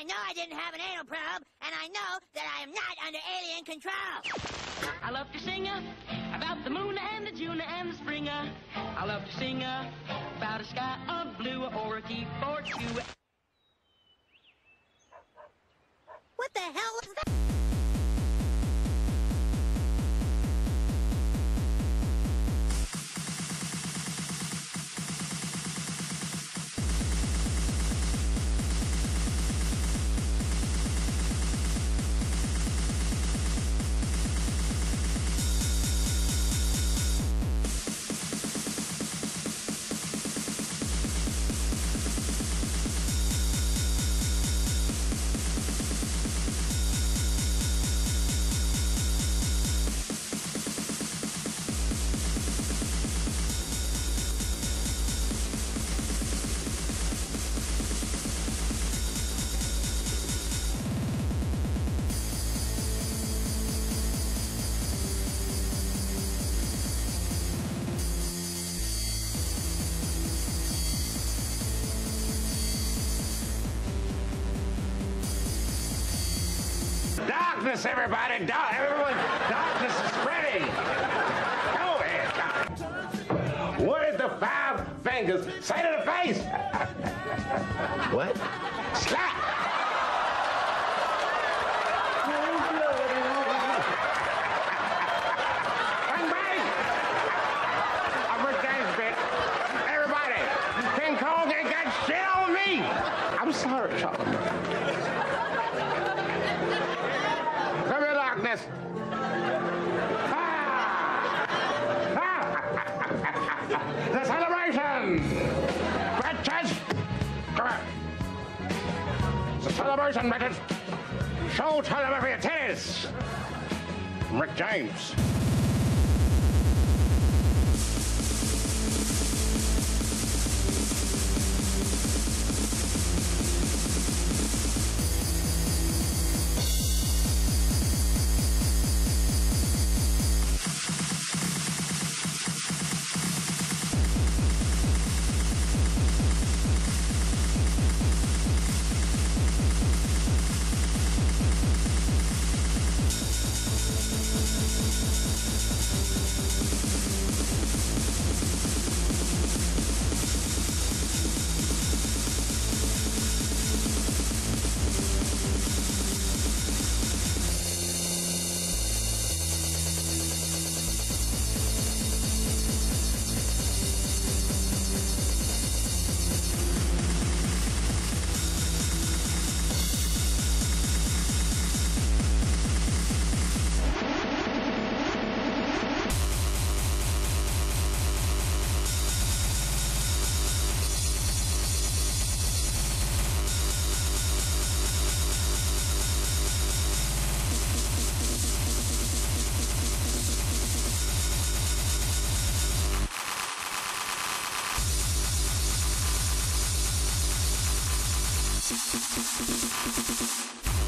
I know I didn't have an anal probe, and I know that I am not under alien control. I love to sing about the moon and the June and the spring. I love to sing about a sky of blue or a keyboard too. What the hell was that? Darkness, everybody! Everyone, darkness is spreading! Go ahead! What is the five fingers? Say to the face! What? Slap! I'm Rick James, bitch. Everybody, King Kong ain't got shit on me! I'm sorry, Charlie. Darkness. Ah! Ah! The celebration! Wretches! Come on. The celebration, wretches! Show time over your titties! I'm Rick James. Ralph.